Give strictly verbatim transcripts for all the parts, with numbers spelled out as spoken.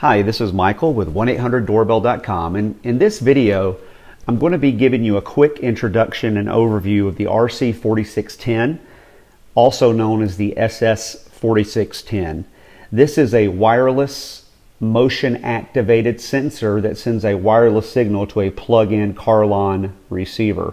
Hi, this is Michael with one eight hundred doorbell dot com, and in this video I'm going to be giving you a quick introduction and overview of the R C forty-six ten, also known as the S S forty-six ten. This is a wireless motion activated sensor that sends a wireless signal to a plug-in Carlon receiver.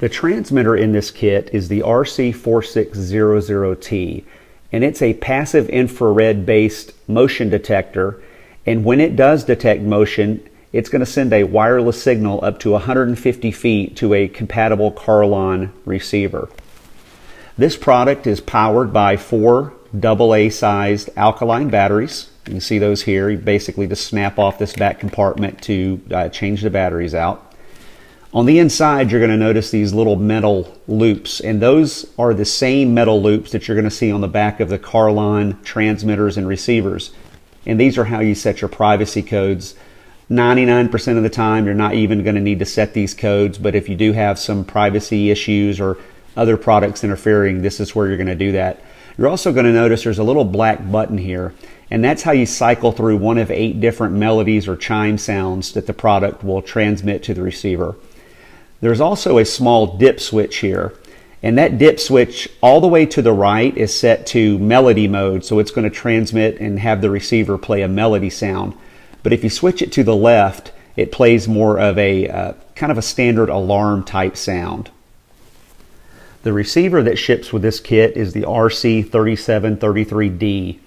The transmitter in this kit is the R C forty-six hundred T. And it's a passive infrared based motion detector, and when it does detect motion, it's going to send a wireless signal up to one hundred fifty feet to a compatible Carlon receiver. This product is powered by four double A sized alkaline batteries. You can see those here. You basically just snap off this back compartment to uh, change the batteries out. On the inside, you're going to notice these little metal loops, and those are the same metal loops that you're going to see on the back of the Carlon transmitters and receivers. And these are how you set your privacy codes. ninety-nine percent of the time, you're not even going to need to set these codes, but if you do have some privacy issues or other products interfering, this is where you're going to do that. You're also going to notice there's a little black button here, and that's how you cycle through one of eight different melodies or chime sounds that the product will transmit to the receiver. There's also a small dip switch here, and that dip switch all the way to the right is set to melody mode, so it's going to transmit and have the receiver play a melody sound. But if you switch it to the left, it plays more of a uh, kind of a standard alarm type sound. The receiver that ships with this kit is the R C thirty-seven thirty-three D.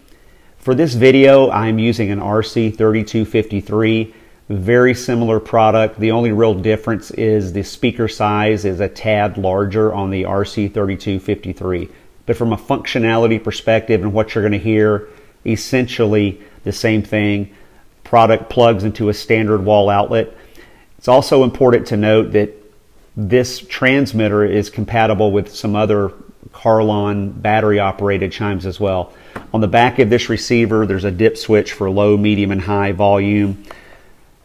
For this video, I'm using an R C thirty-two fifty-three. Very similar product. The only real difference is the speaker size is a tad larger on the R C thirty-two fifty-three. But from a functionality perspective and what you're going to hear, essentially the same thing. Product plugs into a standard wall outlet. It's also important to note that this transmitter is compatible with some other Carlon battery operated chimes as well. On the back of this receiver, there's a dip switch for low, medium, and high volume.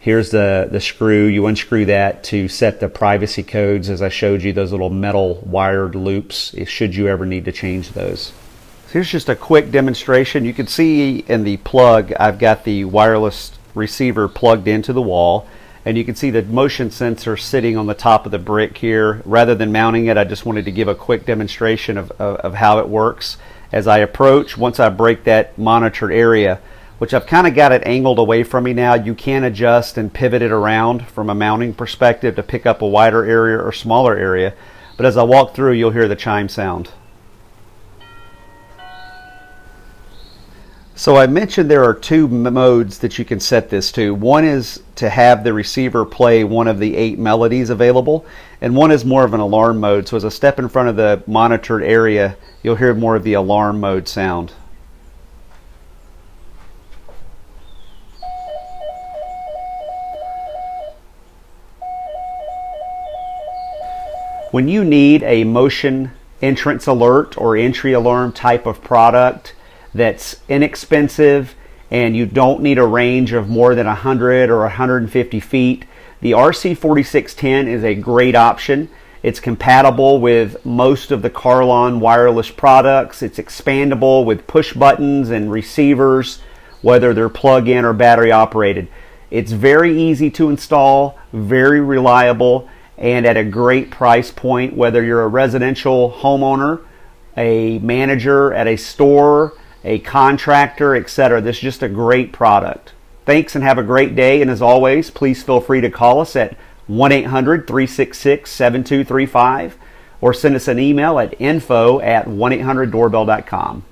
Here's the, the screw. You unscrew that to set the privacy codes, as I showed you, those little metal wired loops, should you ever need to change those. Here's just a quick demonstration. You can see in the plug, I've got the wireless receiver plugged into the wall, and you can see the motion sensor sitting on the top of the brick here. Rather than mounting it, I just wanted to give a quick demonstration of, of, of how it works. As I approach, once I break that monitored area, which I've kind of got it angled away from me now. You can adjust and pivot it around from a mounting perspective to pick up a wider area or smaller area. But as I walk through, you'll hear the chime sound. So I mentioned there are two modes that you can set this to. One is to have the receiver play one of the eight melodies available, and one is more of an alarm mode. So as I step in front of the monitored area, you'll hear more of the alarm mode sound. When you need a motion entrance alert or entry alarm type of product that's inexpensive and you don't need a range of more than one hundred or one hundred fifty feet, the R C forty-six ten is a great option. It's compatible with most of the Carlon wireless products. It's expandable with push buttons and receivers, whether they're plug-in or battery operated. It's very easy to install, very reliable, and at a great price point, whether you're a residential homeowner, a manager at a store, a contractor, et cetera. This is just a great product. Thanks and have a great day. And as always, please feel free to call us at one eight hundred three six six seven two three five or send us an email at info at one eight hundred doorbell dot com.